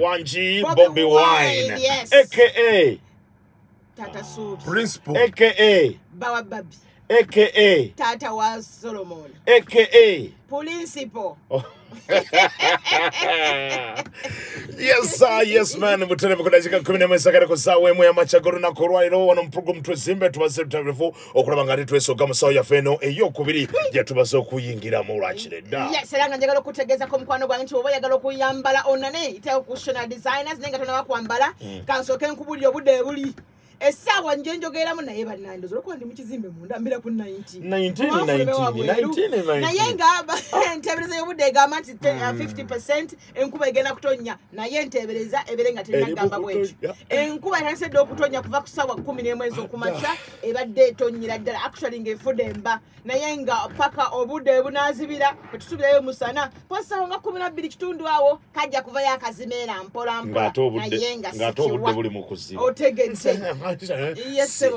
Wanji Bobby Wine, yes. A.K.A. Tata Sud Principal, A.K.A. Baba Babi, A.K.A. Tata was Solomon, A.K.A. Principal. Oh. Yes sir, yes man, mutone bakudajika 11 kusawe mwe amachagoro na korwairo wano mpugo mtwesimbe twasertavefo okulabanga litweso gamusawo ya feno eyo kubiri yatubaso kuyingira mu rachire da. Yes, seranga njagalo kutegeza ko mkwano gwanti obayagalo kuyambala onane ita okushona designers nenga tona bakwambala kansoke nkubulyo bude buli. Esawa njenjogera mu naye banando zolokwa ndi mukizimbe munda mbira ku 19 na yenga ntebereza yobude gama 50% enkuba igena kutonya na yentebereza eberenga tena gamba bwetu enkuba yasedde okutonya kuva kusawa 10 nemwezi okumacha ebadde tonyira ddala actually ngefudemba na yenga paka obude bunazibira betusubira yo musana posa nga 12 kitundu awo kajja kuva ya kazimera mpola mpola na yenga ngato obude buli mukuziba otegetse. Yes, sir.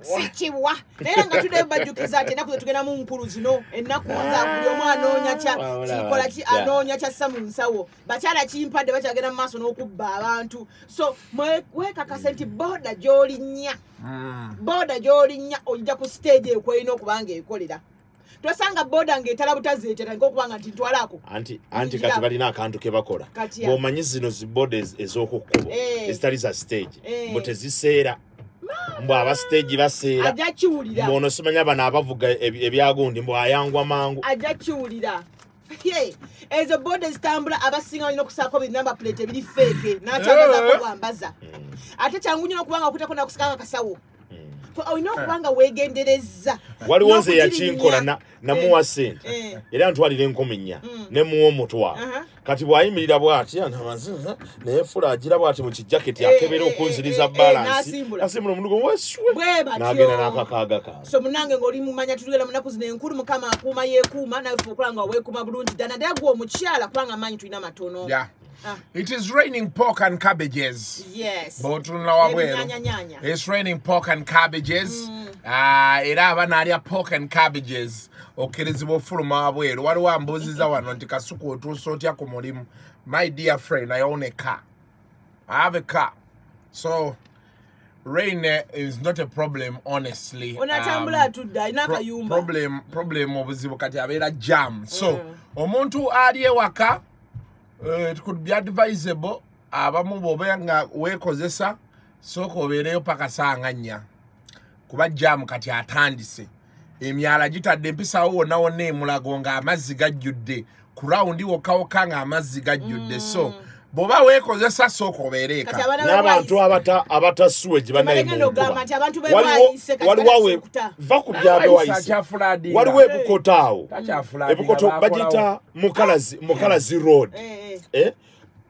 Sichiwa. Nenga today bajukiza tena kuzotugena mu nkuru zino ennakuza kulomwana onyacha chikola chi anonyacha samunsawo bachala chimpade bachagena maso n'okubba abantu so mwe kakasenti boda joli nya boda joli nya ojja ku stage ekwe ino kubanga ekolera twasanga boda ngetala butazetera ngokubanga tintwalako anti katibali nakantu kebakola bo manyizino zibodes ezokukkubo ezitali za stage boteziseera mbo aba stage baseera ajja kiwulira mbono simanya bana abavuga ebyagundi mbo ayangwa mangu ajja kiwulira. Hey, as a board is tumbler, I've seen on Oksako with number plate, a bit fake, natural bazaar. I touch a window of one of Kutaka Kasau. For no one away game, there is what was a chinkola Namua Saint. You don't want it in coming here. Nemo Motua. Katiwai made a watch, and Hamazina, therefore, I did a watch which jacket, a cabin, because it is a balance. A similar Mugo was where Nagaka. So Munanga or Mania to Lamanakos name Kurmukama, Kumayeku, Mana for Kranga, Wakuma Brunch, Danadago, Muchala, Kranga, Mine to Namatono. Yeah. It is raining pork and cabbages. Yes. It's raining pork and cabbages. It have an area pork and cabbages. Okay, this is what full maway. What one bozes our Nantikasuko to Sotia Komodim. My dear friend, I own a car. I have a car. So rain is not a problem, honestly. Problem of Zivokatavera jam. So Omontu Adia Waka. It could be advisable abamu bobenga wekozesa soko bereyo pakasanganya kuba jam kati atandise emyala gitadde mpisa wo nawo ne mulago nga amazzi gajjudde ku roundi wokawoka nga amazzi gajjudde so boba wekozesa soko bereka n'abantu abata swage banayimu waliwawe vakubyaba wayisi waliwe bukotao ebukoto bagita mukalazi road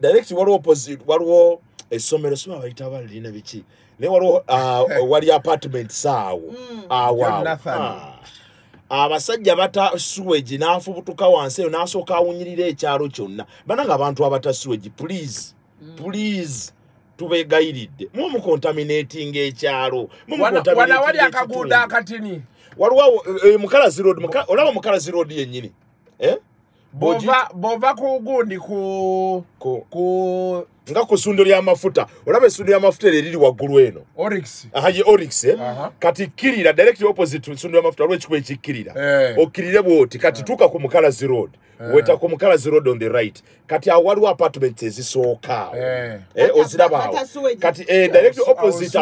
direct waliwo opposite waliwo esomero sima bayita balina biki ne waliwo wali apartment sawo awa abasajja bata swage nafu butuka wanseyo nasoka awunyirira ekyalo kyonna bananga abantu abata swage please tube guided mu mucontaminating ekyalo mu mucontaminating wali akaguda akatini waliwa mukalazi road olaba mukalazi road yenyini bova ku gundi ku nga kusundo lya mafuta olabe sundo lya mafuta liri wagulu eno Oryx ahaye Oryx kati kirira direct opposite sundo lya mafuta lwechikwe chikirira okirire bwoti kati tuka ku Mukalazi road weta ku Mukalazi road on the right kati awali apartments ezisoka oziraba kati direct opposite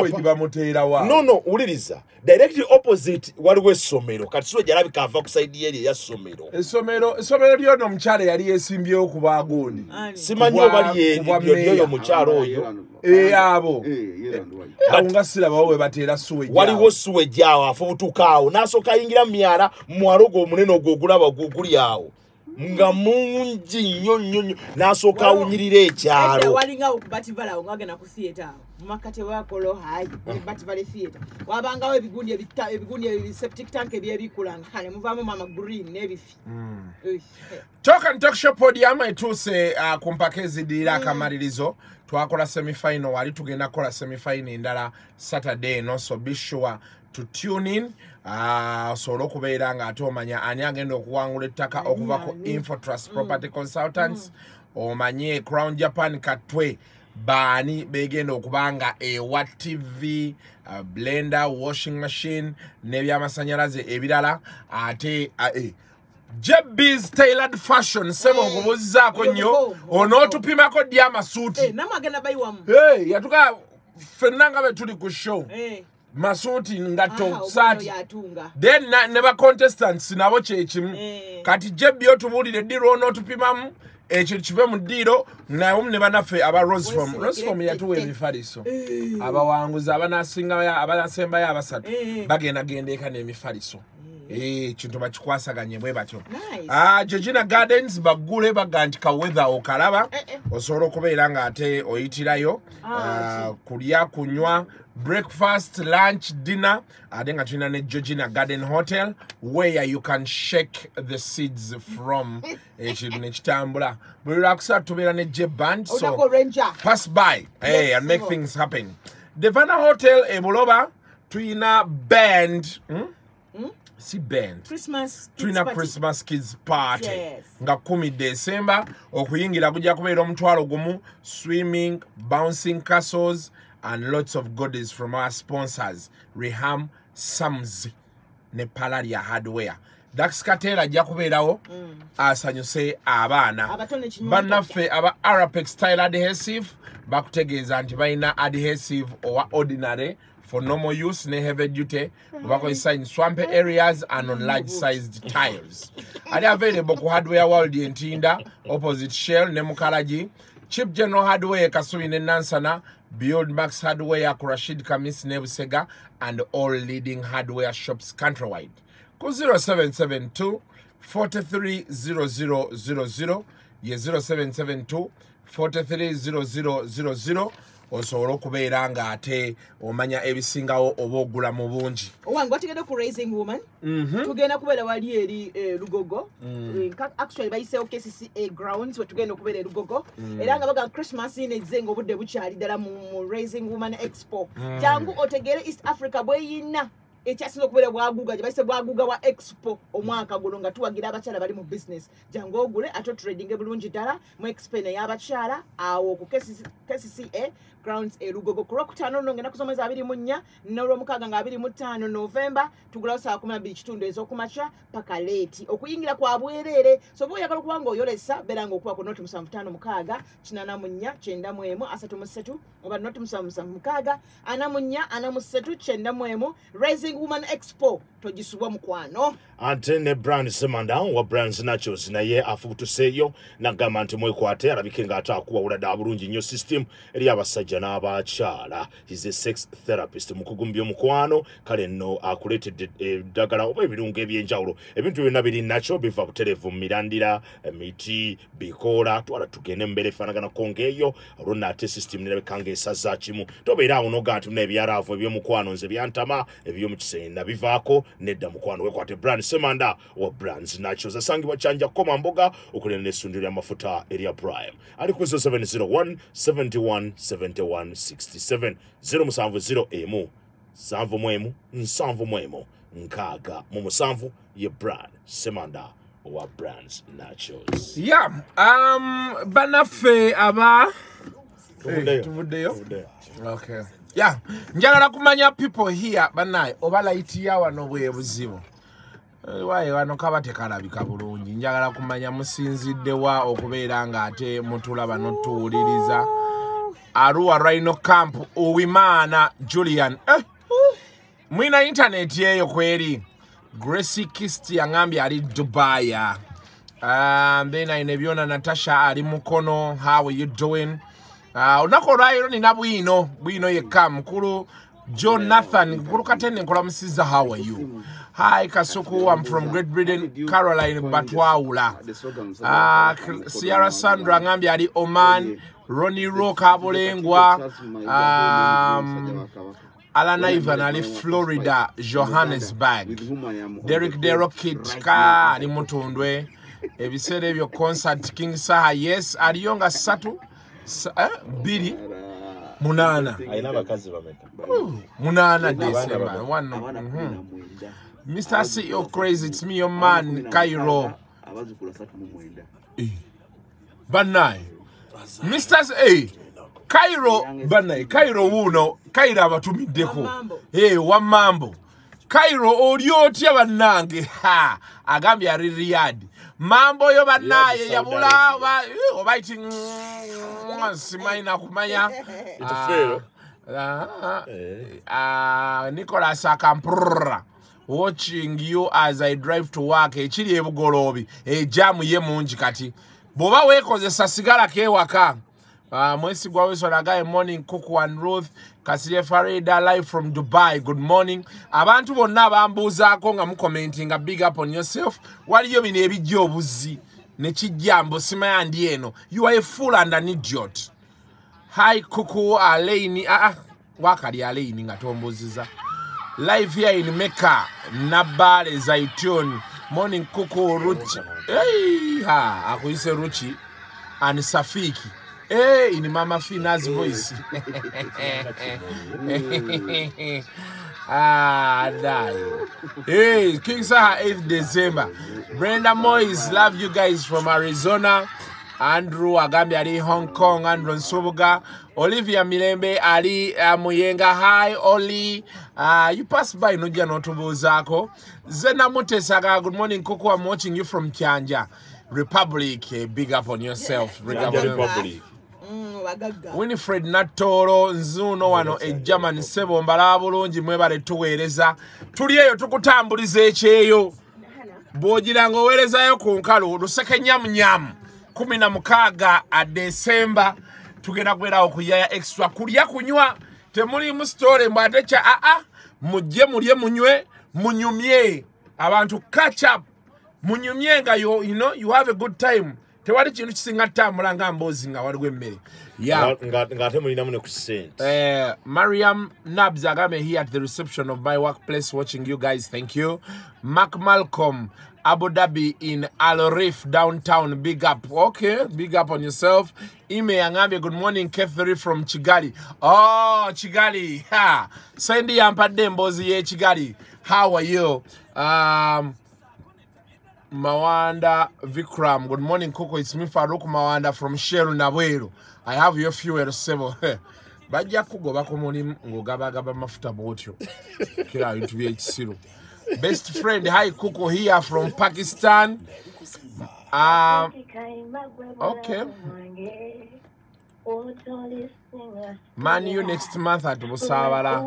no uliriza direct opposite waliwe somero kati so jarabi kava kusaidia eri ya somero somero lyono mchale yali esimbye okubagundi simanyo bali yeri yo mucharo yo abo aunga silaba we batera suweja waliwo suweja afutukao nasoka ingira myara mwarogo muneno gogula baguguli yao nga mungi nyo nasoka unyirire ekyalo walinga okubativala ongagena ku theater mumakate wako lo hayi bativala theater wabanga we bigundi ebigundi septic tank ebyebikulanga hale muvamu mama green nebifi Talk and Talk Show podium etuse kumpakezi dira kamalirizo twakola semifinal wali tugenda kola semifinal endala Saturday no so be sure to tune in solo kubeera nga ate omanya ani agenda okuwangula ettaka okuva ku Info Trust Property Consultants omanye Crown Japan katwe bani begendo okubanga ewa TV, blender, washing machine, nebya masanyalaze ebidala ate JB's tailored fashion sema okubuzako nyo ono tupimako diama suti namagenda bayiwamu yatuka fenanga betuli ku show masuti ngato sati then never contestants nabo chechimu kati JB otubulire diro ono tupimamu echichibe mudiro na banafe aba Rose from yatuwe mifariso abawanguza abanasinga ya abanasemba ya abasatu bagenda gendeka ne mifariso chintu bachikwasaganye bwe batyo Georgina Gardens bagule bagandika weather okalaba osoro okubeera nga ate oyitirayo kulya kunywa breakfast lunch dinner adenga tulina ne Georgina Garden Hotel where you can shake the seeds from echibune chitambula bwe lwakusa tubeera ne J-Band so pass by and make things happen. Devana Hotel Ebuloba tuina band si band Christmas Trina party. Christmas kids party yes. Nga 10 December okuyingira kujja kubeera omutwalo gumu swimming bouncing castles and lots of goodies from our sponsors Reham Samzi ne Palaria Hardware Dax Katera ajja kubeerawo asanyuse abaana bannaffe aba Arapex style adhesive bakutegeeza anti balina adhesive owa ordinary for normal use, ne heavy duty, in swampy areas and on large-sized tiles. Are available to Hardware World in Tinda, opposite Shell, Nemukalaji, Cheap General Hardware, Kasumi Nansana, Beyond Max Hardware, Kurashid Kamis Nebusega, and all leading hardware shops countrywide. Call 0772-430000, 0772-430000, osoro kubeeranga ate omanya ebisingawo obogula mu bungi owangu ategedde ku raising woman tugenda kubeera wali eri Lugogo actually bayise OKCCA grounds we tugenda kubeera Lugogo era nga baga Christmas in ezengo budde bukyali ddala mu raising woman expo jangu otegere East Africa bwe yina ekyasino kubeera bwaguga bayise bwaguga wa expo omwaka guno nga tuwagira abakyala bali mu business jangu ogule ato trading bulungi ddala mu expene y'abakyala awo ku KCCA grounds Erugogo kulokutano nongena kusomeza 24 n'olwomukaaga nga 25 November tugula saa 12 kitundu ez'okumakya paka leeti okuyingira kwa bwerere so bw'oyagala okuwanga oyolesa beera ng'okuwako noti 75 6 84 9 37 oba noti 77 6 84 9 37 Raising Woman Expo tojisubwa mukwano ante ne brand semanda wa brands nachos na ye afutuseyo na gamanti mwekwate arabike nga atakuwa ulada bulungi nyo system eri abasajja Janaba Chala is a sex therapist mukugumbyo mukwano kale no akuleted dagala oba ebirungo ebyenjawulo ebintu byonna biri nacho biva ku televu mirandira miti bikola twala tugende mbere fanagana kongeyo runa ate system nere kange saza chimu tobeera unoga ati mune ebyaravu ebyomukwano nze byantama ebyomukiseena bivaako nedda mukwano wekwate brand semanda wa brands nacho zasangibwa kyanja koma mboga okulene essundiro ly'amafuta area prime ali ku 0701 71 71 67 0 musanvu 0 emu 7 muemu 7 muemu 6 mu musanvu ye brand semanda wa brands nachos yeah banafe aba okay yeah njagala kumanya people here banai obalaiti yawa no bwe buzibu waye wano kabate kalabika bulungi njagala kumanya musinzidde wa okubeera nga ate mutulaba n'otuwuliriza Arua Rhino Camp Uwimana Julian mwina internet yeyo kweri Gracie Kisti angambi ali Dubai mbena inebiona Natasha ali mukono how are you doing unako rayo ni na buino yeka mkuru Jonathan mkuru katene nkula msiza how are you hi Kasuku I'm from Great Britain Caroline Batwaula Sierra Sandra angambi ali Oman Ronnie Rock Abolengwa Alana Ivan ali Florida Johannesburg Derek Derokit ka ali Mutundwe ebisere byo concert King Saha yes aliyonga satu bili munana aina bakazi bameka munana December one Mr. C you're crazy it's me your man Cairo Banai. Mr. A. Cairo Banai. Cairo Wuno. Cairo Batumideko. Hey, one mambo. Cairo Oriotia Banangi. Ha. Agambi Riyadi. Mambo yo banaye ya mula obaiti mwansimaina kumaya itofero Nicholas Akampurra watching you as I drive to work echili ebugolobi ejamu ye munji kati boba wekoze sasigala ke waka mwesi gwaweso nagaye morning Kuku and Ruth Kasile Farida live from Dubai. Good morning. Abantu bonna bambuzaako nga mucommentinga big up on yourself. Waliyo bino ebijja obuzi ne kijambo simaya ndi eno. You are a fool and an idiot. Hi Kuku Alaini. Wakali Alaini nga tombuziza. Live here in Mecca. Nabale Zaitun. Morning Kuku Ruchi. Hey ha akuyise Ruchi and Safiki. Hey, in Mama Fina's voice. Ah, die. Hey, King Saha, 8th December. Brenda Moyes, love you guys from Arizona. Andrew Agambiari, Hong Kong. Andrew Nsubuga. Olivia Milembe, Ali Muyenga. Hi, Oli. You passed by Nujia Notubu Zako. Zena Mutesaga, good morning, Kuku. I'm watching you from Kianja. Republic, big up on yourself. Republic. Winifred Natoro Nzuno wano German sebo mbalabulungi mwebale tuweereza tuliyeyo tukutambulize ekyeyo bwogiranga oweerezayo ku nkalu lusekenyamnyamu 16 December tugenda kubeerawo kuyaya extra kulya kunywa temulimu story mbwate kya mujje mulye munywe munyumye abantu catch up munyumye nga you know you have a good time. Tewali kintu kisinga tambula nga mbozi nga waliwo emmere. Yeah. Ngatemu linamu ne kusente. Mariam Nabs agame here at the reception of my workplace watching you guys. Thank you. Mark Malcolm, Abu Dhabi in Al Reef downtown. Big up. Okay, big up on yourself. Ime yangambe good morning Kathy from Chigali. Oh, Chigali. Ha. Sandy yampadde mbozi ye Chigali. How are you? Mawanda Vikram, good morning Koko, it's me Farouk Mawanda from Sheru Nabweru. I have your fuel several. Bajja kugoba ko mulimu ngogabagaba mafuta botyo. Kila bintu by'ekisiro. Best friend, hi Koko here from Pakistan. Okay. Man, you next month at Busabala.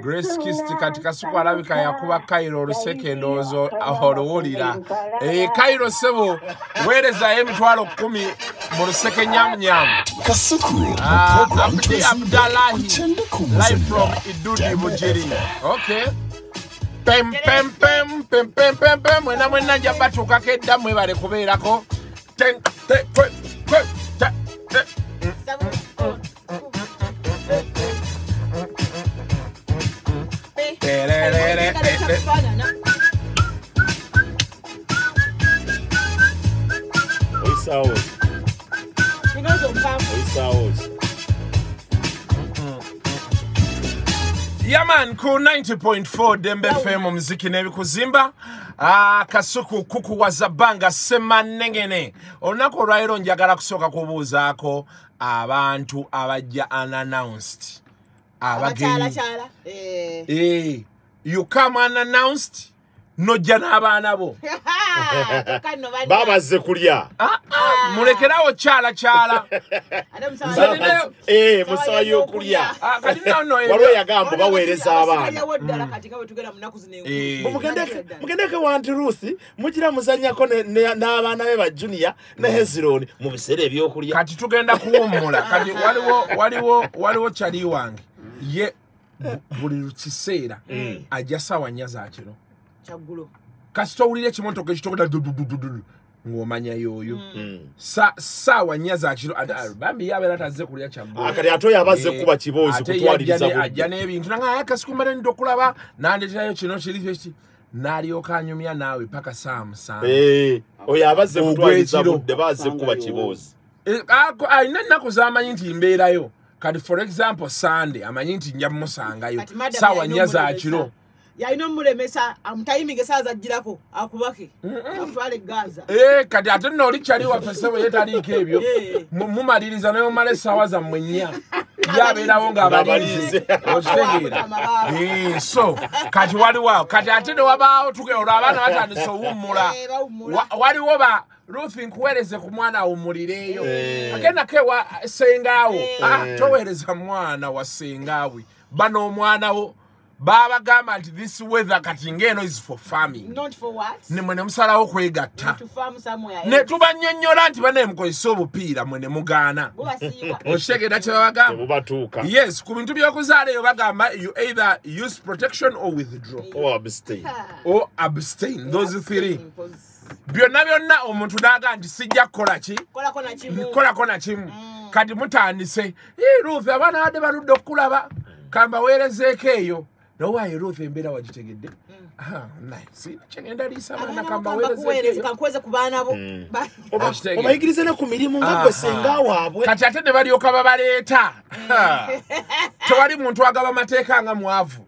Grace Kisti katika suku alabika yakuba Cairo ruseke ndozo ahorowulira Cairo sebo wereza emitwalo 10 mu ruseke nyamnyam Kasuku Abdalahi live from Idudi Bujiri. Okay. Pem pem pem pem pem pem pem mwena mwena njabatuka kedda mwe bale kubeerako ten ten Yaman ko 90.4 Ddembe FM muziki nebi kuzimba Kasuku Kuku wazabanga sema nengene onako rairo njagala kusoka kubuza ako abantu abajja unannounced. You come unannounced, no janaba anabo. Baba Zekulia. Mulekerawo chala chala. Musayo kulia. Waroya gambo baweereza abana. Mukendeke wanti Rusi, mujira muzanyako n'abaana be ba junior ne Hezironi mu biseera ebyokulya. Kati tugenda kuwummula. Kati waliwo kyali wange. Ye buli lukiseera ajja saawa nnya za kiro kyaggulo kasita owulira ekimotoka ekitokota dududududu ng'omanya yoyo saawa nnya za kiro bambi yabeera atazze kulya kyaggulo akati ate oyo abazze kuba kiboozi kutwaliriza ajja n'ebintu nanga akasikumbala nidde okulaba nandeeterayo kino kiri eki n'alyoka anyumya naawe paka saa 7 oyo abazze kutwaliriza budde bazze kuba kiboozi alina nnaku z'amanyi nti mbeerayo. For example, Sunday, I'm going to go to Sawa Nyaza Achiro. Ya ino mule mesa, amutayimi gesaza jirako, akubaki. Afuale Gaza. Kati atuna ulichari wa fesewe yeta li kebyo. Muma dilizana yomale sawaza mwenyia. Yabe na wonga abalize. So, kati wali wao. Kati atuna wabao tuke urabana hata niso umula. Wali waba. Ruthing kuwereze kumwana umulireyo. Akena kewa sengawo. Towereze mwana wa sengawi. Bano mwana wo. Baba gama this weather katingeno is for farming. Not for what? Ne mwene msala ho kwegata. To farm somewhere. Ne tuba nnyonnyola nti bane mkoisobu pira mwene mugana. Goba siwa. Oshege dache baga. Mubatuka. Yes, ku bintu byokuzale yo bagamba you either use protection or withdraw or abstain. Or abstain. Those three. Byonna byonna omuntu naga nti sijja kola chi. Kola kona chimu. Kola kona chimu. Kati mutandise. Ruth abana hade barudde okulaba. Kamba werezekeyo. No way, Ruth and Beda were taking it. Ah, nice. See, Changenda is a man. I come away. You can cause a Kubana. But I get a committee. Munga Sengawa. Kachata the Vario Cababaleta. Tuari Montuaga Mateka and Amuavu.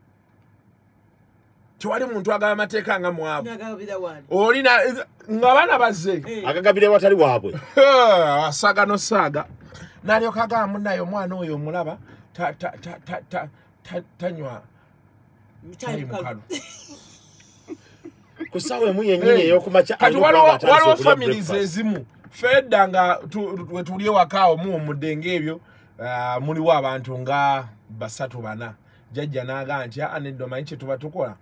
Tuari Montuaga Mateka and Amuavu. Orina Navana Bazi. Agabida Watari Wabu. Saga no saga. Nario Kaga Muna Yomano Yomulaba. Tanya. Kusawe mwenye nyine yokumacha walo families ezimu fedanga tulio wakao mu mudengebyo muri wabantu nga basatu bana jajja naganja anedoma nche tubatukola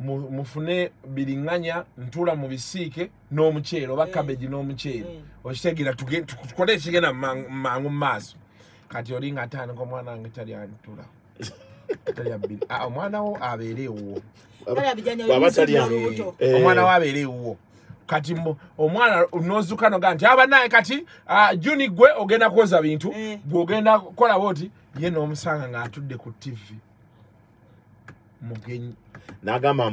mufune bilinganya ntula mu bisike no mchero bakabeji no mchero oshitegera tukole chigena mangu mazo kati olinga tano ko mwana ngitali antula omwana wo abere wo omwana wo abere wo kati mbo omwana nozuka no ganti aba naye kati Juni gwe ogenda koza bintu gwe ogenda kola boti ye no musanga ngatudde ku TV mugenyi nagamba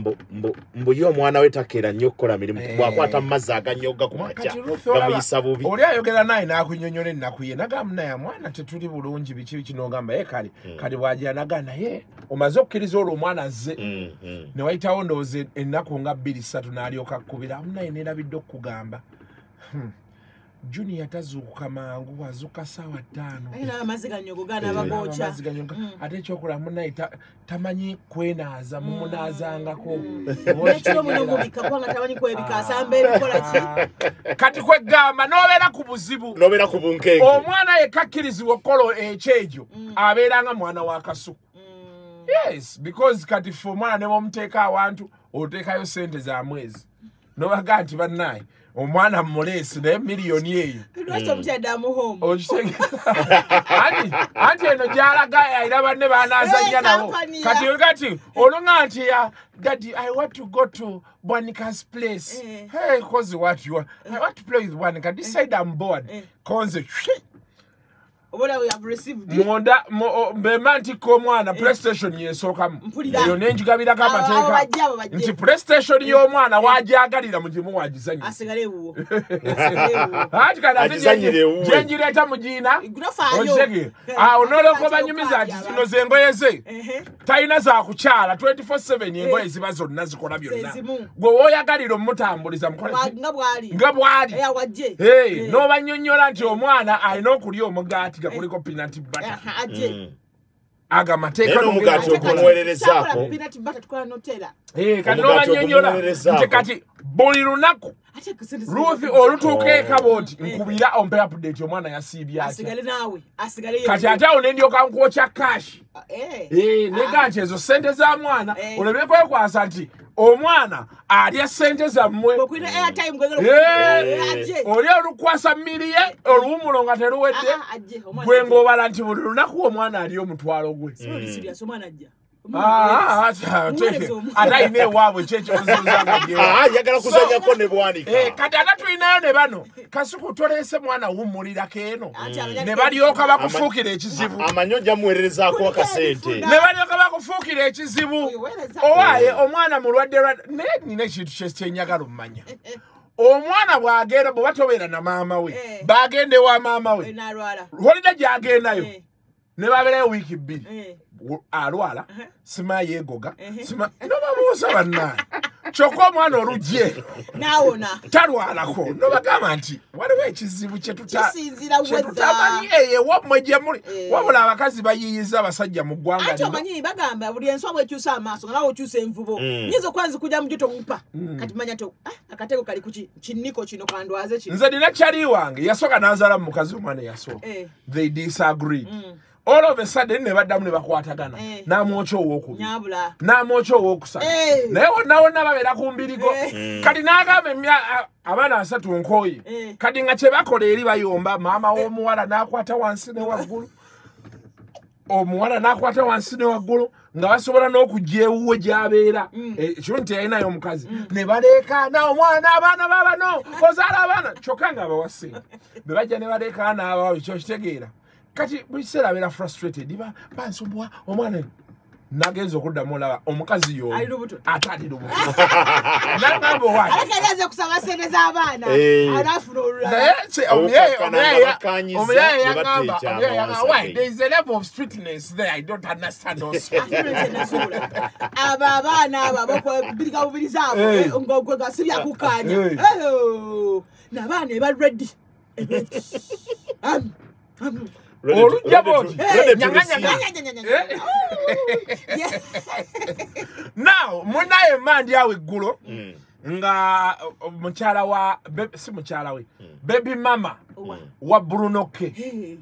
mbo yo mwana wetakera nnyo kola mirimu bwakwata mazaga nyoga kumacha bamuyisa bubi oli ayogera naye nakunnyonnyole nakuye nagamba naye mwana tetuli bulungi biki kino gamba ye kali bwajja nagana ye omaze okkiriza olwo mwana ze ne wayitawo ndooze ennaku nga 2-3 n'alyoka kkubira naye nerabidde okugamba Junior tazuka mangu wazuka sawa 5. Era amaziga nyogogana bagocha. Amaziga nyoga. Ate chokula munaita tamanyi kwenaza mumunazanga ko. Wachiro muno bikakwanga tamanyi kwebika sambe bikola chi. Kati kwegamba nobera kubuzibu. Nobera kubunkenge. Omwana yekakirizi wokolo echejo. Aberanga mwana wa Kasuku. Yes, because kati for mwana ne mumteka abantu oteka yo sente za mwezi. No bagati banaye. Omwana mmolesi ne milioni yeyo. Lwaki mchada mu home. Oshenge. Anti eno jalaga ayiraba ne banazanya nawo. Kati olonga nti ya daddy I want to go to Bwanika's place. Hey, cause what you want? I want to play with Bwanika. This side I'm bored. Cause what we have received. Monda bemanti ko mwana PlayStation yesoka mu. Yonenji gabira kama teka. Nti PlayStation yo mwana waje agalira mujimu wajizanya. Asigale wo. Hati kana tijanye. Jenjira ta mujina. Ojege. Ah onolo ko banyumiza ati sino zengoyeze. Taina za kuchala 24/7 yengoye zibazo nazikola byonna. Gwo oyagalira omutambuliza mukole. Ngabwali. Ya waje. Hey, no banyonyola nti omwana alino kulyo omugati kuliko peanut butter. Aga mateka n'omugaati okumuwererezaako. Peanut butter tukola notera. Kanoba nnyonnyola nti kati buli lunaku. Ruth olutuuke kaboti nkubira ompe update omwana yasiibya. Asigale naawe. Asigale ye. Kati ate onendyoka nkwokya cash. Nega nti ezo ssente za mwana olebekwekwasa nti omwana alya ssente zammwe. Okwina airtime gwegero. Olya olukwasa mmiriye oluwumulo nga teruwedde. Gwe ng'obala nti buli lunaku omwana alya omutwalo gwe. Adaine wabwe checho nzanga gye. Yagala kusanya ko ne bwanika. Kati atatuinayo ne bano. Kasuku tolese mwana wumulira keno. Ne balyoka bakufukira ekizibu. Amanyonja muwerereza ko akasente. Ne balyoka bakufukira ekizibu. Owaye omwana mulwadde ne nine ekintu ky'enyagala omumanya. Omwana bwagenda bwe batobera na maama we. Bagende wa maama we. Holida gy'agendayo. Never been a wiki be. Arwala, Smaye Goga, Sma. No one was Chokomano Rugier. Now, Tarwala, no Bagamanti. What a way is which you what my Jamuri? What will our Casibay is our Sajamugua? I told Mani Bagamba, would answer what you saw, Master, and I would you say in Fubo. Here's a quasi Kudam to Upa, Katmanato, Akateko Karikuchi, Chiniko Chinopando as a chin. The Nachariwang, Yasoka Nazara Mukazumani, Yaso. They disagree. All of a sudden, never damn never quarter Ghana. Now mucho woku. Now mucho wokusa. Never now never made a kumbiligo. Kadinaga me abana satu unkoi. Kadinga chebako de riba yomba mama o muara na quarter one sinewa gulu. O muara na quarter one sinewa gulu. Ngawasobora no kujie uwe jabera. Chunte ena yomkazi. Nebadeka na mwana abana baba no. Kozara abana. Chokanga bawasi. Bebaja nebadeka na awa choshtegera. Kati we said I frustrated. Diva, Pansumwa, Oman Nagels or Damola, Omkazio. I do attend it. I there's a level of strictness there. I don't understand. Oh, Navane, but ready. Now, when I am man, yeah, with Guru, Mucharawa, Simucharawi, baby mama, what Bruno Kayogedde.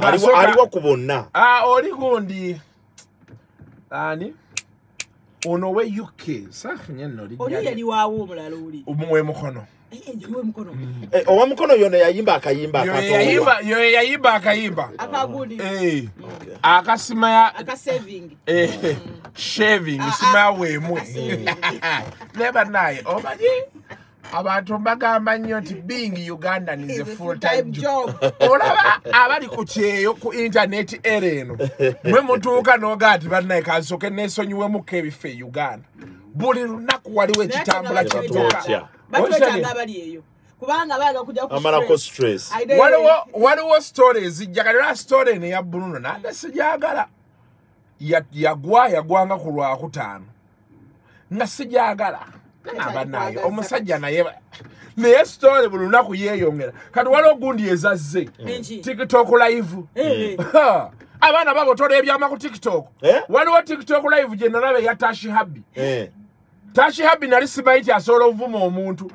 I walk on now. Ah, only go on the Annie. On the way UK, Sakhnian, no, you are woman, Umuemokono. Oh, I'm going to Yimba Kayimba. Yimba Kayimba. Akasima saving. Shaving. Smile way more. Never night. Oh, my dear. About Tobaga Manyoti being Ugandan is a full time job. Oh, Abadikuche, Yoko Internet Eren. Memotoka no guard, but like I so can nation you were okay with Ugan. Bully Nakwadi with Tambla. I'm stress. What stories? Jagara story near Bruno. That's Yagara. Yet Yagua Yaguanga Hura Hutan. Nasijagara. Nabana, almost a Janayeva. The story will not hear younger. Cadwallo Gundi is a zig. TikTok live. I want about to have Yamako TikTok. What TikTok live generally Yatashi Habi? Tashi habi na lisibaiti ya solo vumo omuntu.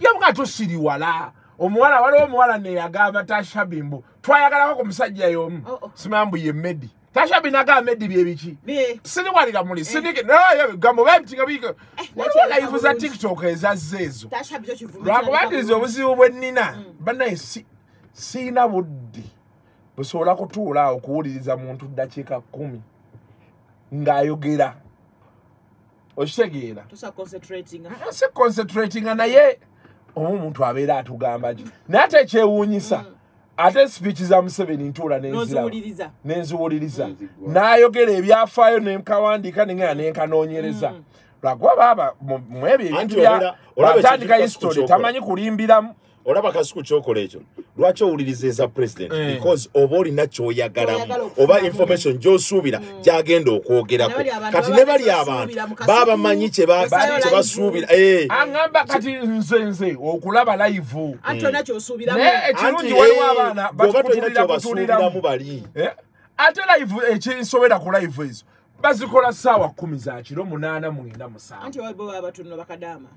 Ya mga tosiri wala. Omuwala wala omuwala ne yagava Tashi habi mbo. Tuwa yagala wako msajia yomu. Simambu ye medi. Tashi habi naga medi biebichi. Sini wali gamuli. Sini ke. No ya gambo wae mtinga biko. Watu wala yifu za TikTok za zezo. Tashi habi tochi vumo. Rako waki zomusi uwe nina. Banda ye sina wudi. Buso wala kutu wala ukuhudi za muntu dachika 10. Ngayogera. Oshegera. Tusa concentrating. Tusa concentrating na ye. Omuntu abera atugamba ji. Nate chewunyisa. Ate speech za Museveni ntula nenzira. Nozuuliriza. Nenzuuliriza. Nayogera ebyafayo ne mkawandika ninga ne kanonyereza. Lagwa baba mwebi bintu ya batandika history tamanyi kulimbiramu. Olaba Kasuku chokola ekyo. Lwaki owuliriza president because obori nacho yagalamu oba information jo subira jagenda okwogera ko kati nebali abantu baba manyiche basubira angamba kati nzenze okulaba live anto nacho osubira ekirungi waliwo abana batulira batulira mu bali anto live ekinsobera ku live ezo bazikola sawa 10 za kilo 8 musanvu. Anti wabo abatunula bakadama.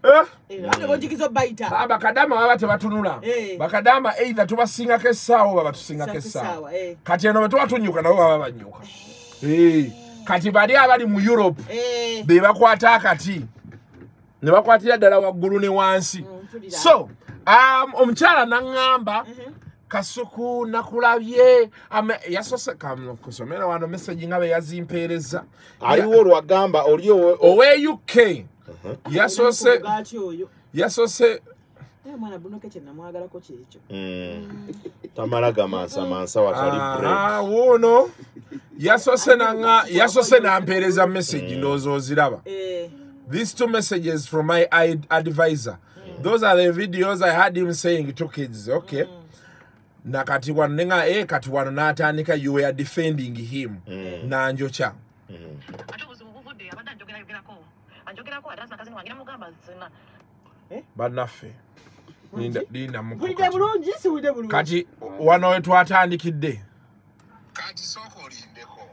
Bano bojikizo baita. Abakadama baba tebatunula. Bakadama either tubasinga ke sawa baba tusinga ke sawa. Kati eno betwa tunyuka na baba banyuka. Kati bali abali mu Europe. Be bakwata kati. Ne bakwatira dala waggulu ne wansi. So, omchala nangamba Kasuku nakulabye yasose kamno kusomera wano message ngabe yazimpereza aliwo lwagamba olyo owe UK yasose yasose mwana Bruno Kayogedde namwagala ko checho tamalaga mansa mansa wakali break wono yasose nanga yasose nampereza message nozo ziraba these two messages from my advisor those are the videos I had him saying to kids okay na kati wano nenga kati wano natanika you were defending him na anjocha banafe linda muko kati wano wetu atanikidde kati soko lindeko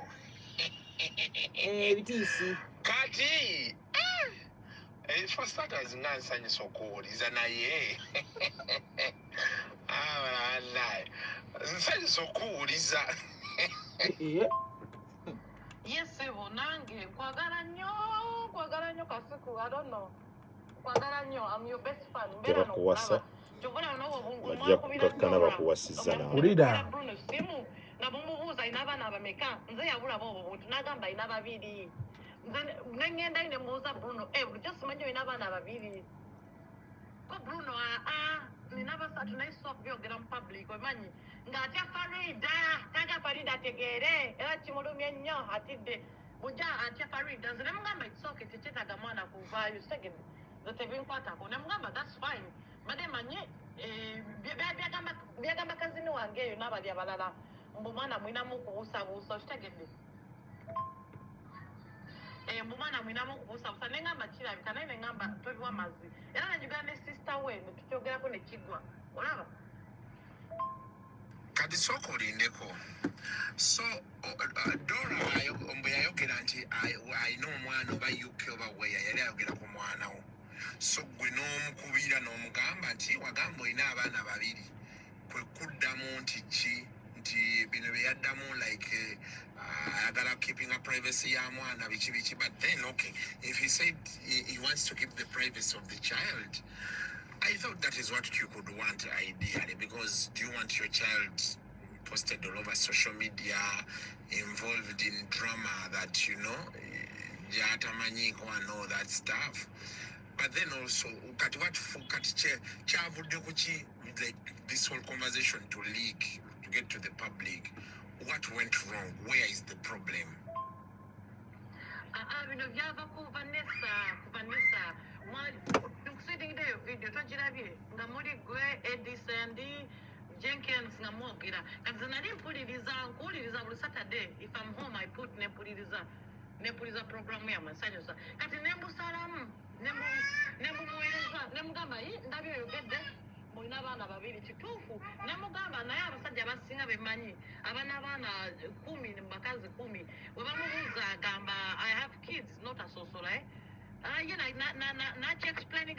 bitisi kati for starters nansanye soko lizana ye so cool, is that? Yes, I don't know. I'm your best friend. Never such nice soft your grand public or money. Not a parida, Taga parida, Tegere, Elachimodomia, Hatide, Buja, and Chapari doesn't remember my socket to Cheta Damana who value second. The Tevin Patako, Namgama, that's fine. Madame Mani, Biagama Casino and Gay, Nava Diabala, Mumana, Winamoko, who such secondly. Mumana Minamo was of Sananga Machina, can I remember 21 months? And you got my sister away to get on a chigua, whatever. Kadisoko in the call. So, Dora, I know one over you, Kilva way, and I'll get up on one now. So, we know Kubida no Mugamba, Tiwagambo in Avana Vavidi, Kudamon like that are keeping a privacy and but then okay, if he said he wants to keep the privacy of the child, I thought that is what you could want ideally, because do you want your child posted all over social media, involved in drama that you know and all that stuff? But then also like this whole conversation to leak, get to the public, what went wrong? Where is the problem? I mean, you have Vanessa, one sitting there with the Tajirabi, Namodi Gray, Eddie Sandy, Jenkins, Namokira, and then I didn't put it is on Saturday. If I'm home, I put Nepuriza program. We are my son, at the Nembu Salam, Nembu Nemgamae, W. Get there. I have kids, not a social. Not explaining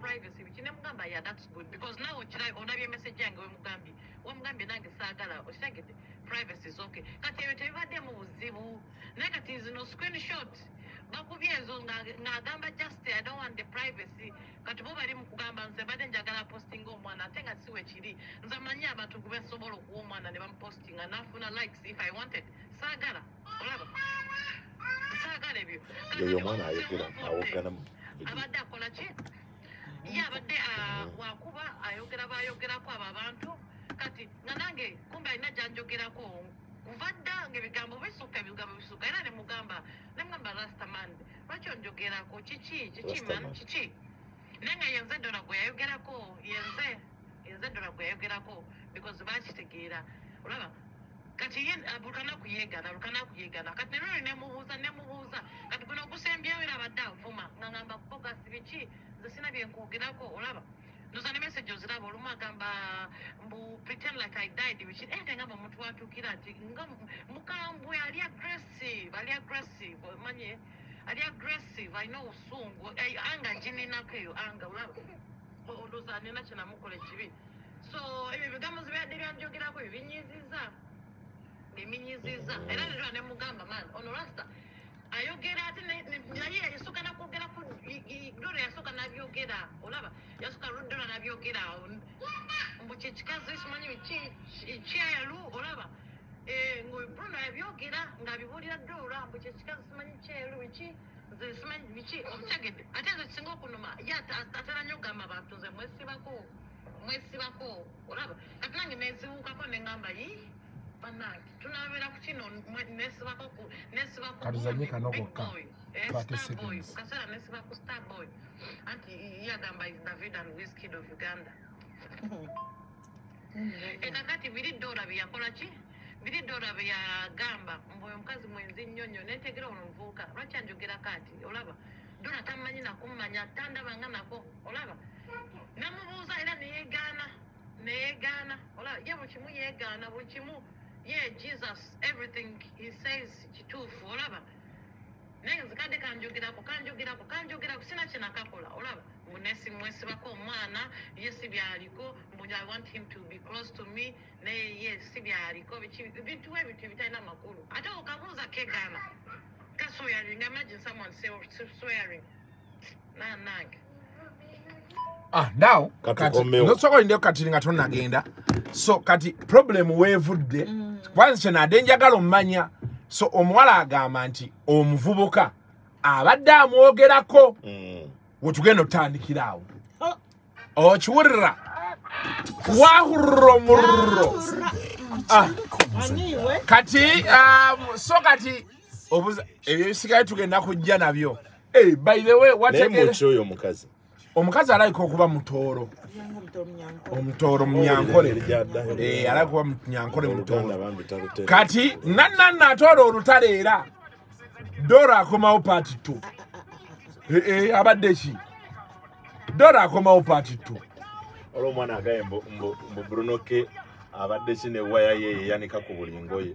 privacy, which that's good because now message privacy is okay. Negatives, no screenshot. Just I don't want the privacy. But nobody Mugamba and Sebadan Jagana posting woman. I think I see what she did. Zamania, but to go so woman and even posting enough likes if I wanted. Sagara, whatever. Sagara, you want to get them. Yeah, but they are Wakuba. I get up about Kati Nanange, Kumba, Najanjo get up home. Vanda Gigamo Suka, Sukana, and Mugamba. Remember last month, Rajon Jogerako, Chichi, Man, Chichi. Nanga Yazadora, where you get a call, Yazay, Yazadora, where you get a call, because the Bachi Gira, whatever. Katian, Abukanaku Yegan, Abukanaku Yegan, Katina, Nemuza, Abukanaku Sambia, Rabata, Fuma, Nanamba, Poka, Sivichi, the Sinabian Kogirako, whatever. Those are the messages that pretend like I died, which is anything about Mutuatu Kirati. Mukam, we are aggressive, money, are aggressive, I know soon. Anger, Jimmy Nakayo, anger, those are the national Mukolchi. So, if you become very unjoking away, Vinny Ziza, and I run Mugamba man on Rasta. I get out in the so can I get up? Gloria, so can I get out? Olava, just can run and have you get out. Which is this money, Chiaru, Olava. Bruno, have you get out? Navigoria Dora, which is Casman Chiaru, which the Sman Vici of Jagged. I tell the Singapore, yet as Tatana Gamma to the West Sivako, Olava. At Langan, they who come on the number. Kaduzanyika no goka. 30 seconds. David and Whiskey of Uganda. Yeah, Jesus, everything he says, chitufu, olaba. Nengi zikade kanjogirako, sinachina kakola, olaba. Munesi mwesi wako mwana, ye sibi aliko, I want him to be close to me, ne ye sibi aliko, vitu we vitivita ina makulu. Ata ukabuza ke gana, ka swearing, imagine someone say swearing. Na nang. Ah, now, so kati problem wevude kwanze na denja galo manya so omwala agamba nti omuvubuka abadde amwogerako wetugenda otandikirawo okiwurira wahurromurro kati so kati obuza ebisigaye tugenda kujja nabyo by the way omukazi alayika okuba mutoro omutoro mnyankole alayika okuba mnyankole mutoro kati nanana atoro olutale era dora akomawo part 2 abadde ki dora akomawo part 2 olwo mwana agaye mbu Bruno K abadde ki ne waya ye yanika ku bulingoye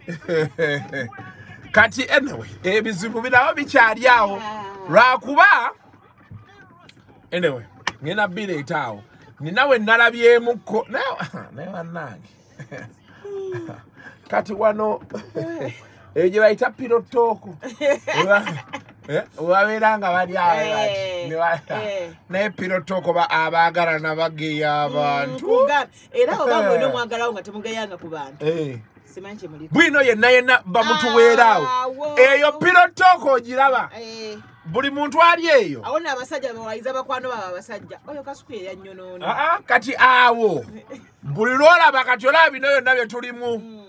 kati anyway ebizibu birawo bikyali awo lwakuba anyway ngena bile itao ninawe nalabye muko nawa nangi kati wano eje baita pirotoko waberanga bali ayi ne pirotoko ba abagara nabageya abantu era obamwe no mwagala onga temugeyanga ku bantu simanche muliko bwino yena bamutuwerawo eyo pirotoko giraba buli muntu ali eyo awona abasajja bawaiza bakwano baba abasajja oyo Kasuku ya nnyonono kati awo buli lola bakati olabi noyo nabye tulimu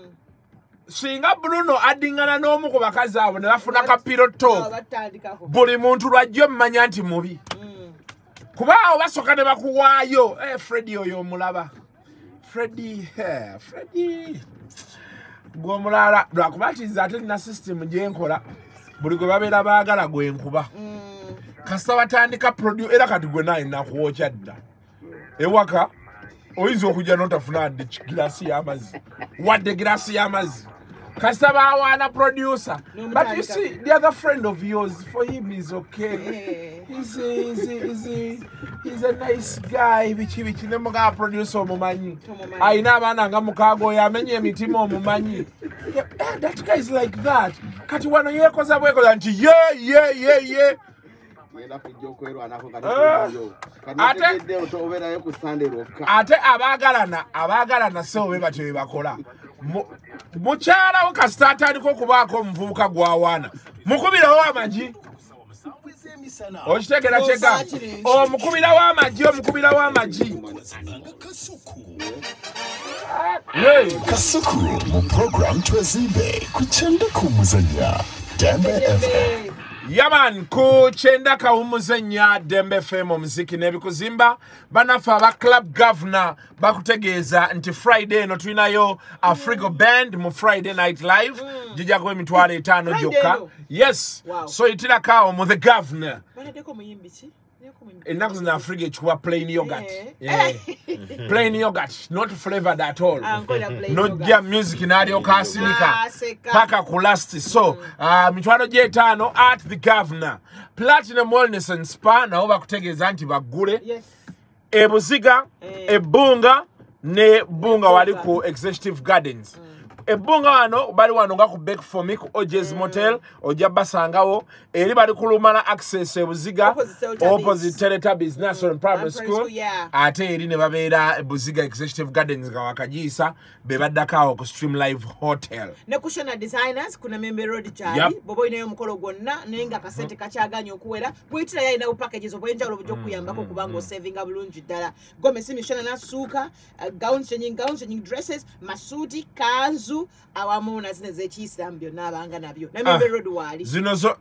singa Bruno adingana n'omu ku bakazi abo ne bafuna ka piloto buli muntu lwajjo mmanya nti mubi kuba awo basoka ne bakuwaayo Freddy oyo omulaba Freddy gwomulala lwakubatiza ate nina system gyenkola buligo babera baagala gwenkuba kasa batandika produce era kati gwe naye nakuwocha dda ewaka oyizo okujja notafuna glasi y'amazzi wadde glasi y'amazzi kasa bawana producer but you see the other friend of yours for him is okay he's a nice guy bichi ne muga producer omumanyi ayina abaana nga mukaago yamenye emitima omumanyi that guy is like that kati wano yekoza bwekoza nti ye ate abaagalana so bebatyo bebakola mukyalawo kasita atandika okubaako omuvubuka gwawaana mukubirawo amagi okitegera kyega omukubirawo amagi Kasuku mu program twezimbe kukyenda kawumuzanya Ddembe FM yaman kukyenda kawumuzanya Ddembe FM omuziki n'ebikuzimba banafe aba club governor bakutegeeza nti Friday eno tulinayo Afrigo band mu Friday night live gijako emitwalo 5 gyokka yes wow. So itira kawo mu the governor enaku zina Afrika echikuwa plain yogurt. Plain yogurt, not flavored at all. Not jam music in audio kasinika. Paka kulasti. So, mitwano jetano at the governor. Platinum Wellness and Spa na oba kutegeza anti bagule. Yes. Ebuziga, Ebunga, ne Bunga waliku Executive Gardens. Ebunga wano bali wano nga ku back for me ku Ojes Motel ojabasangawo eri bali kulumana access ebuziga opposite Teletubbies National Primary School ate eri ne babeera ebuziga Executive Gardens nga wakajisa be baddakawo ku Stream Live Hotel ne kushona designers kuna Membe Road Charlie bobo inayo mukolo gwonna nenga kasente kakyaganya okuwera bwitira ya inayo packages obwenja olobujja kuyambako kubango saving abulungi ddala gome simishona nasuuka gowns nnyingi dresses masuti kanzu abantu awamu nazineze chisambyo nabanga nabyo namibero duwali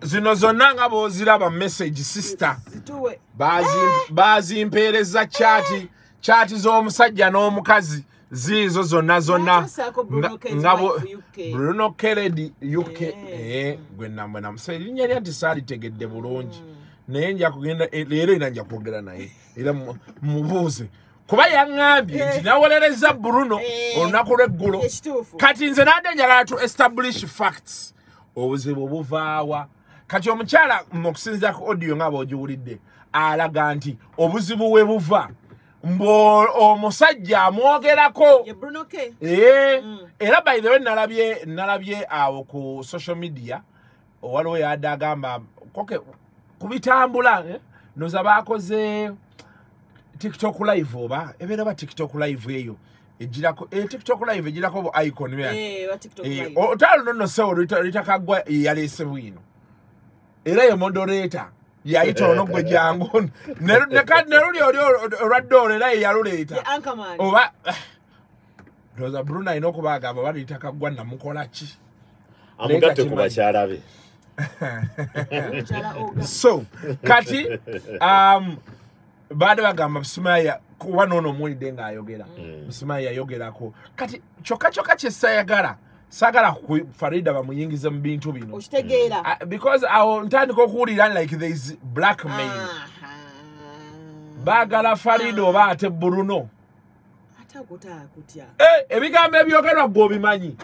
zino zonanga boziraba message sister zituwe bazi impereza chati zo musajja no mukazi zizo zona ngabo Bruno Kayogedde UK gwe namwe namusali nyali atisali tegedde bulungi naye nja kugenda leero nja kwogera naye era mubuze kuba yangambi nawolereza Bruno onako reggulo kati nze nade njala to establish facts obuzibu buvaawa kati omukyala mukusinza ku audio ngabo ogiwulidde alaga nti obuzibu we buva mbo omusajja amwogerako Bruno K era by the way nalabye awo ku social media waliwo yadde agamba koke kubitambula noza bakoze TikTok live oba ebera ba TikTok live eyo ejirako TikTok live ejirako bo icon bya ba TikTok live otalo no so litakagwa yalese bwino era yo moderator yaita onogwe jangu neruli olwadole era yaluleta oba doza Bruna inokubaga aba litakagwa na mukola ki amugate kubachalabe so kati bada bagamba Msumaya kuwano ono mwide nga ayogera Msumaya ayogera ko kati choka chesayagara sagala ku Farida bamuyingiza mu bintu bino because our ntandi ko kuri like there is blackmail bagala Farido bate Bruno atakuta kutya ebigambo ebyogerwa go bimanyi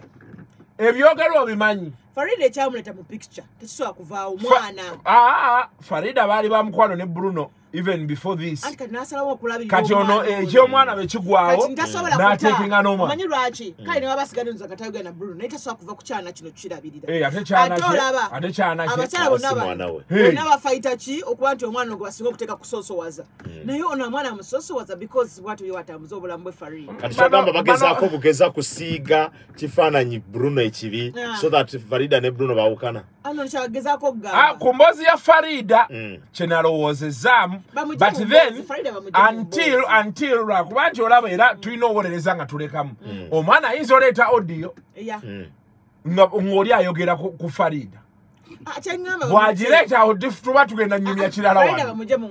ebyogerwa bimanyi Farida ekyamuleta mu picture tekisobola kuvaawo mwana Farida bali bamukwano ne Bruno even before this kati ono ekyo mwana bekigwawo na takinga noma manyi lwachi kali newabasigano nzakatayoga na Bruno netasobola kuva ku kyana kino kirabirira ate kyana abakyala bonna bafaita ki okuba nti omwana ogwasinga okuteka kusosowaza naye ono mwana amusosowaza because watu yo watambuza obulamu bwe Farida kati kyagamba bagezaako bugeza kusiiga kifaananyi Bruno ekibi so that Farida ne Bruno bawukana ano kyagezaako okugamba kumbozi ya Farida chenalowozezaamu but then until rakubanti olaba era tulina obolereza nga tulekamu omwana ayinza oleeta audio ng'oli ayogera ku Farida bwagireeta tuba tugenda nnyumya kirala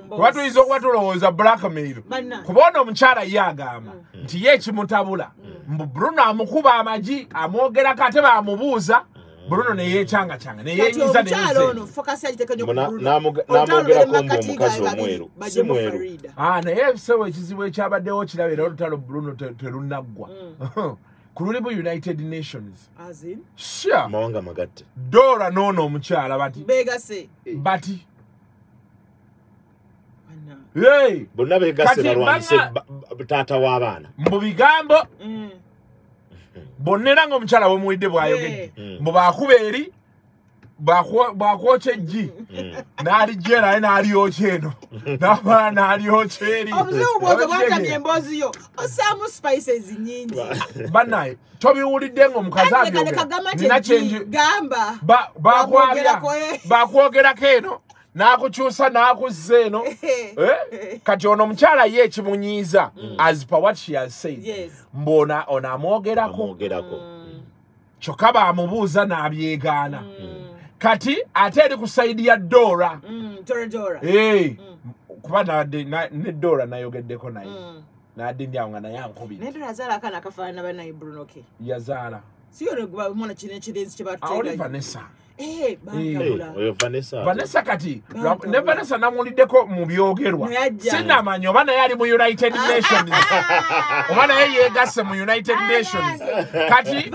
wano tuyinza okuba tulowooza blackmail kubona omukyala ye agamba nti ye ekimutabula mbu Bruno amukuba amagi amwogerako ate baamubuuza Bruno ne yeekyanga neyeenyiza n'amwogerako omukazi omweru si mweru naye ebiseewo ekizibu ekyabaddewo kirabera olutalo Bruno terunnaggwa ku luli mu United Nations amawanga magatte dola noono omukyala bati bonna beegase balwanise taata w'abaana mu bigambo bonnerango omukyala bwomuwidde bwayogedde mbu baakuba eri bwakwokya eggi n'alijja naye n'alyokya eno n'amala n'alyokya eri obuzibu bwoge bwatamya emboozi yo osaamu spices nyingi bannaye tobiwulidde ng'omukazi abyogera bakwogerako eno n'akukyusa n'akuzza eno kati ono omukyala ye ekimunyiiza as per what she has said mbona ono amwogerako kyokka baamubuuza n'abyegaana kati ate eri ku sayidi ya Dora kuba ne Dora nayogeddeko naye nadde ndyawo nga naye ankubire yazaala awoli Vanessa Vanessa kati ne Vanessa namuliddeko mu byogerwa sinamanyi oba naye ali mu United Nations oba naye yeegase mu United Nations kati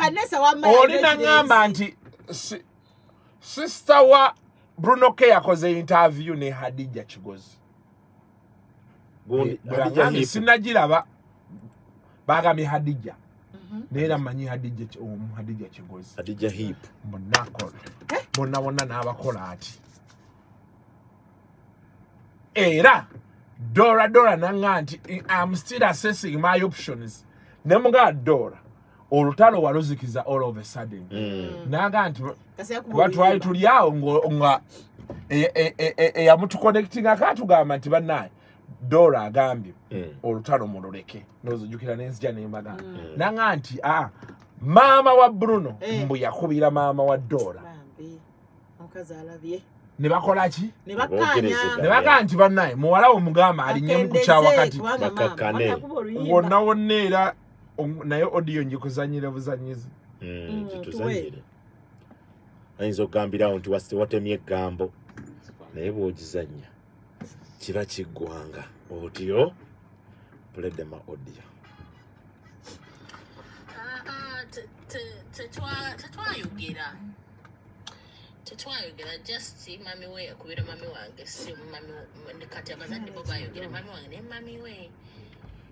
olina ngamba nti sister wa Bruno K akoze interview ne Hadija Kigozi sinagiraba bagami Hadija Nera manyi Hadija Kigozi Hadija hip monako bonabona nabakola ati era Dora nanganti I'm still assessing my options nemunga Dora olutalo waluzikiza all of a sudden nanganti watu wali tuliyao nga yamutu connecting akatugamba nti bannaye Dora agambye olutalo muloleke nozojukira nenzija nembagana nanga nti Mama wa Bruno mbu yakubira mama wa Dora. Mukazi alabye. Nebakolachi? Nebakanya. Nebakanti banaye muwala omugama alinye mukuchawa kati. Bakakane. Wona wonera nayo audio njikuzanyira buzanyizi. Kituzanyira. Ainzo gambira onto wasti watemye gambo. Naye bojizanya. Kiba kigwanga audio pledde ma audio. To try you get just see mommy way akwira mommy wange see mommy ndikati abazadde baba yogera mommy wange ne mommy way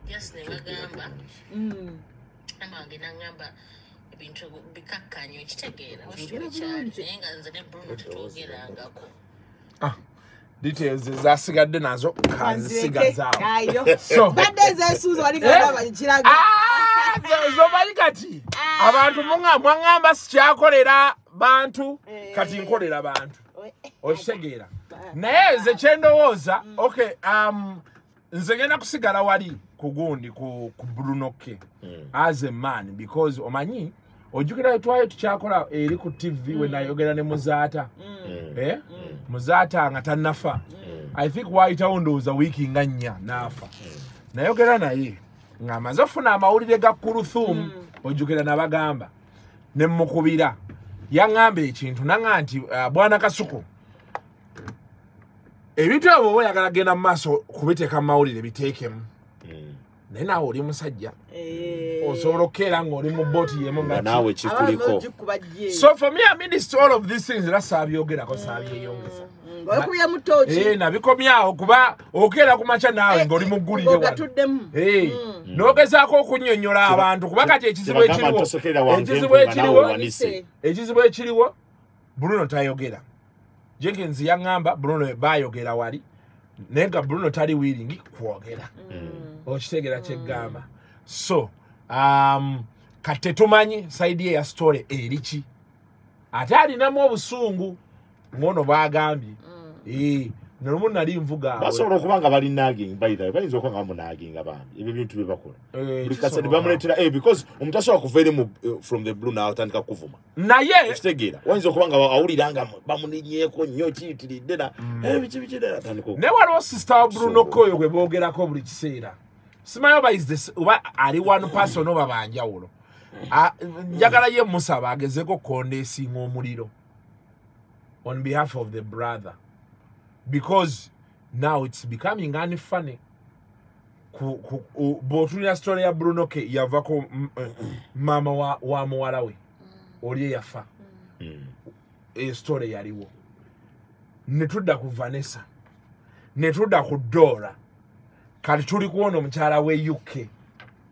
just ne bagamba amange nangamba ebintu bikakkanyo ekitegeera washiwe cyane enganze ne Bruno tutogerangako details zasigadde nazo kazisigazawo so badeze suzo walikaba balichiraga zobalikati abantu mwangamba sikyakolera bantu kati nkolera bantu oshegera naye ze chendowoza okay nzegena kusigala wali kugundi ku Bruno K as a man because omanyi ojukira twayo tukyakola eri ku TV we nayogera ne Muzata Muzata ngatanafa I think white ondooza wiki nganya nafa nayogera naye ngamazofuna amawulire gakuruthum ojukira nabagamba ne mukubira yangambe ekintu nanganti bwana Kasuku ebintu abo boyagala genda maso kubiteeka amawulire biteekemu naye naawe oli musajja osobola okkeera ng'oli mu booti yemu naawe kikuliko so for me I mean all of these things era saabyogerako saabyeyongeza okuya mutoji nabikomyawo kuba okera kumacha nawe ngoli mugulire wa nogezaako okunyonyola abantu kuba kati ekizibu ekiriwo Bruno tayogera Jenkins yangamba Bruno bayogera wali nenga Bruno tali willing kuogera okitegera kyegamba so katetumanyi side ya story erichi atali namwo busungu ngono bagambi nomu nali mvuga basoro kubanga bali nagging by the way bayinzo kwanga mu nagging abambi ibi bintu bibakola because bamuletera because umutaso akuvele from the blue now tandika kuvuma naye stegira wanzo kubanga awuliranga bamuninyeko nnyo kitilidera bichibidera tandiko ne walo sister Bruno Koyo gwe bogera ko buli kiseera simayo by is this ari one person oba banja ulo njagala ye musaba agezeko kondesi ng'omuliro on behalf of the brother because now it's becoming unfunny botulia story ya Bruno K yavako mama wa muwalawe oli yafa story yaliwo netudda ku Vanessa netudda ku Dora kali tuli kuona omukyala we UK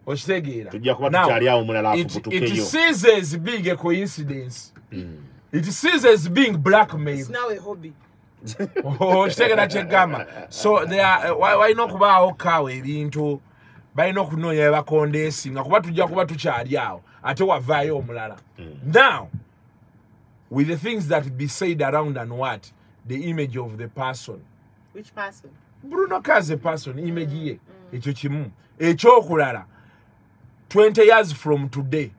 okitegeera tujja kuba tukyali awo mulala afu butukeyo it ceases being a coincidence it ceases being blackmail. It's now a hobby. Oh, so they are why not about Kawe into by no kunoyeva condensing what to Jacoba to Chadiao at our Vaio Mulala. Now, with the things that be said around and what the image of the person, which person? Bruno Kaze person, image ye, Echochimu, Echokurara, 20 years from today.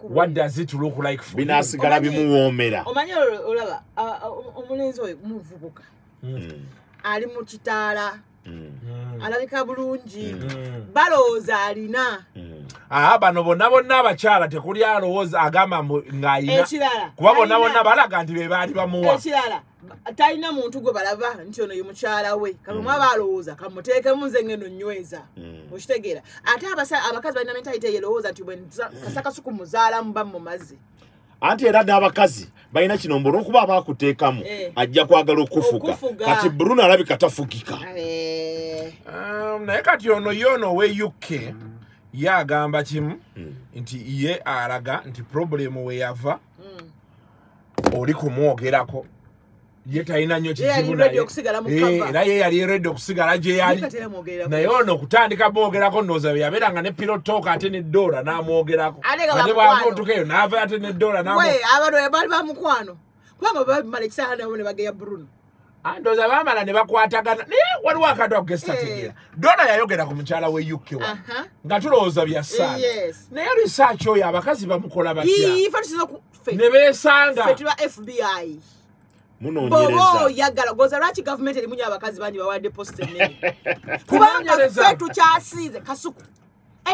What does it look like for you? Taina muntu gwe balaba nti ono yimukyala we kamwa balooza kamuteke munzenge no nyweza oshitegeera ate abakazi balina mentality yelooza nti bwe Kasaka Suku muzaala mba mu mazzi anti era abakazi balina kinomboro kuba abakuteekamu ajja kwagala okufuga kati Bruno alabika tafugika naye kati ono we UK yagamba kimu nti iye araga nti problem we yava oli kumwogerako yeta ina nyo kizibu naye naye yali ready okusigala je yali naye ono kutandika bogerako ndoza yabelanga ne pilot talk ate ne Dora namwogerako ate bwamutukeyo nava ate ne Dora namwe abano bali bamukwano kwamba bali malekisana ne bageya Bruno Andoza bama na nebakwatagana. Ne waliwo akadwa kugestategeera. Dona yayogera ku mukyala we yukiwa. Nga tulowooza bya sana. Yes. Naye research oyo abakazi bamukola batya. Ne beesanga. Fetwa FBI. Munonyereza. Oh yagala goza lwaki government elimu abakazi bandi bawadde post nene. Kubanga fetu kyasize Kasuku.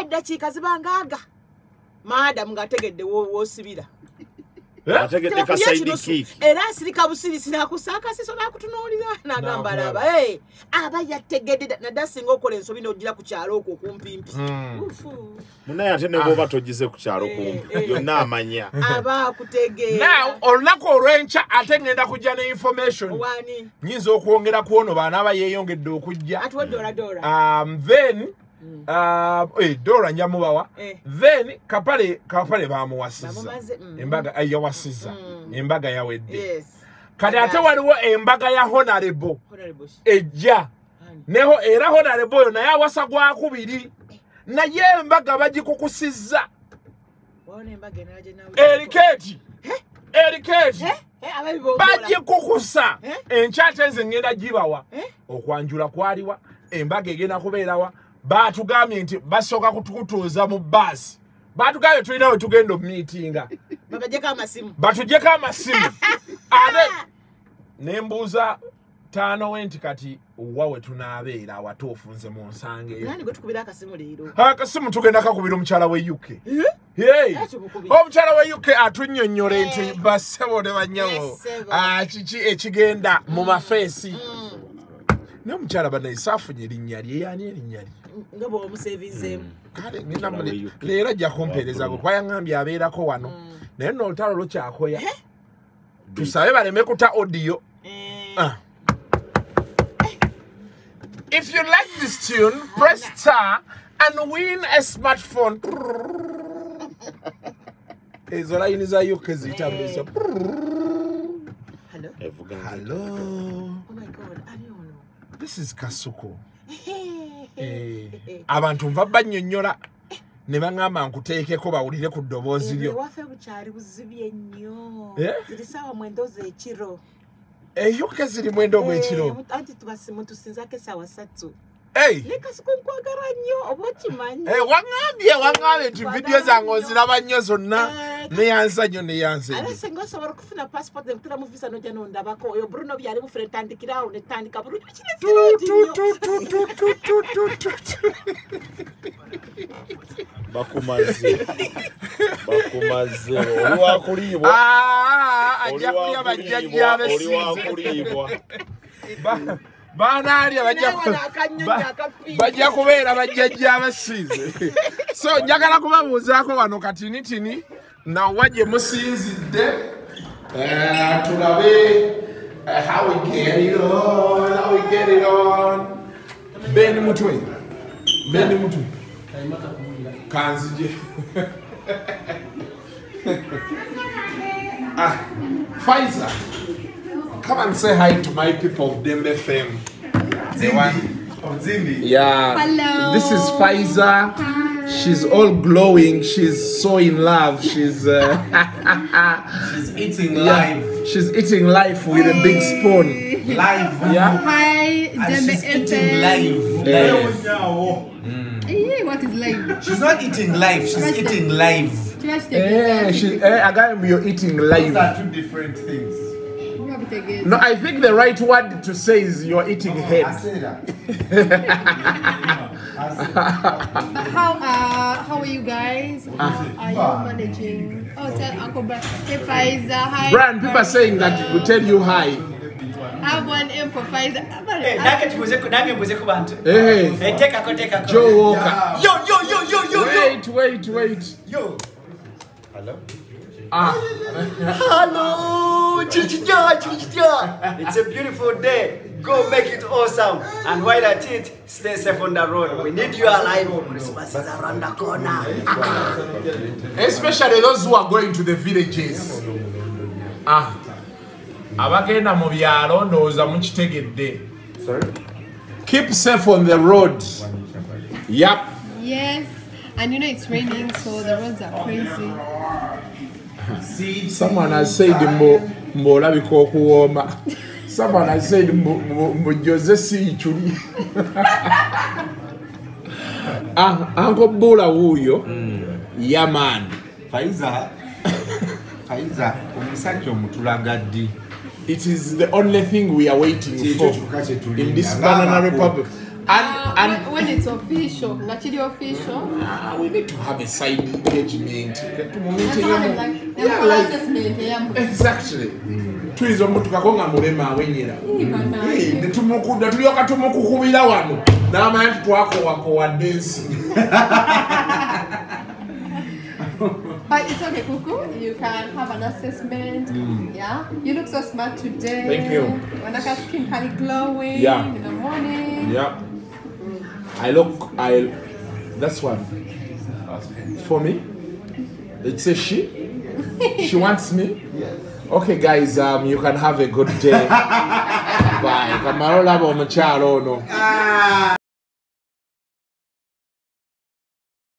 Edda kikazibanga aga. Madam ngategedde wo sibira. Ategedde kasaidiki. Era sirika busiri sinakusaka siso nakutunuulira na gamba laba. Eh aba yategedde na dasinga okole nsobi n'ojira ku kyalo okwo kumpimpi. Ufu. Munaya tene bo batogize ku kyalo kumpi. Yonna amanya. Aba akutegedde. Now olako olwencha atengenda kujja ne information. Wani. Nyinza okwongera kuono bana bayeyongedde okujja. Atwodora dora. Then Dora nyamubawa then kapale bamuwasiza embaga ayawasiza embaga yawedde yes kadate waliwo embaga ya honorable ejja neho era honorable na yawasagwa kubiri na ye embaga bagikukusiza wona embaga naje nawe eriketi bagikukusa enchate zingenda jibawa okwanjula kwaliwa embaga egena kubeerawa batugambye nti basoka kutukutuza mu basi batugambye tulina we tugenda meetinga batujeka amasimu ade nembuza tano wenti kati wawe tunabeera watofunze mu nsange nani gotukubira akasimu leero akasimu tugenda kakubira omukyala we UK hey omukyala we UK atunnyonnyole nti basebode banyawo kiki ekigenda mu mafeesi ne mchara bana isafu nyerinyali yani nyerinyali ngabo omusevinzemu kale nina mali leero ja kompereza ko kwayangambi abera ko wano ne no oltalo lo chakoya tusabe baleme kuta audio If you like this tune press star and win a smartphone ezola iniza yokezi itambiza hello oh my god are you This is Kasuku. Abantu mva bannyonnyola ne bangamba nkuteekeko bawulire ku ddoboozi lyo. Waffe bukyali buzibye nnyo. Ziri saawa mwenda ez'ekiro. Eyo ke ziri mwenda ogw'ekiro. Anti tubasimu tusinzaako essaawa ssatu. Ne Kasuku nkwagala nnyo oba okimanyi. Wangambye nti vidiyo zange oziraba nnyo zonna. Neyanza. Ala sengo sabara kufuna passport n'ekutula mu visa noja n'ondabako oyo Bruno byali mu frente andikirawo ne tandika Bruno bakumaze olwakulibwa ajja kulya bajjajja olwakulibwa Banalya bajja kubeera bajjajja abasiize so njagala kubabuuzaako wano katinitini na waje musinzidde tulabe how we get it on bendi mutwe kanzije Pfizer Come and say hi to my people of Ddembe FM. Zimbi. Yeah. Hello. This is Pfizer. Hi. She's all glowing. She's so in love. She's she's eating live. Yeah. She's eating life with a big spoon. Live. Yeah. Hi, Ddembe FM. Live. What is live? She's not eating live. She's eating live. I got you're eating live. Those are two different things. No, I think the right word to say is you're eating head. I say that. But how are you guys? How are you managing? Oh, tell Uncle Brand. Hey, Pfizer, hi. Brand, people are saying that we tell you hi. Have one M for Pfizer. Hey, take a Joe Walker. Yo. Wait. Yo. Hello? Hello, Chichicha. It's a beautiful day. Go make it awesome. And while at it, stay safe on the road. We need you alive. Christmas is around the corner. Especially those who are going to the villages. Abagenda mu byalo ndowooza mukitegedde. Sorry. Keep safe on the road. Yep. Yes. And you know it's raining, so the roads are crazy. Someone has said, Mbola, we call Kuoma. Someone I said, Jose Chuli. Uncle Bola Wuyo, Yaman. Faiza, Omusajja Mutulagadi. It is the only thing we are waiting for in this banana republic. And when it's official, naturally official. We need to have a side engagement. Exactly. Tourism to Kakonga Murema Wenira. The Tumoku, the Ryoka Tumoku, who is our one. Now, my Puako, this. But it's okay, Kuku. You can have an assessment. Yeah. You look so smart today. Thank you. When I got skin kind of glowing in the morning. Yeah. I look. That's one. For me, it's a she. She wants me. Yes. Okay, guys. You can have a good day. Bye.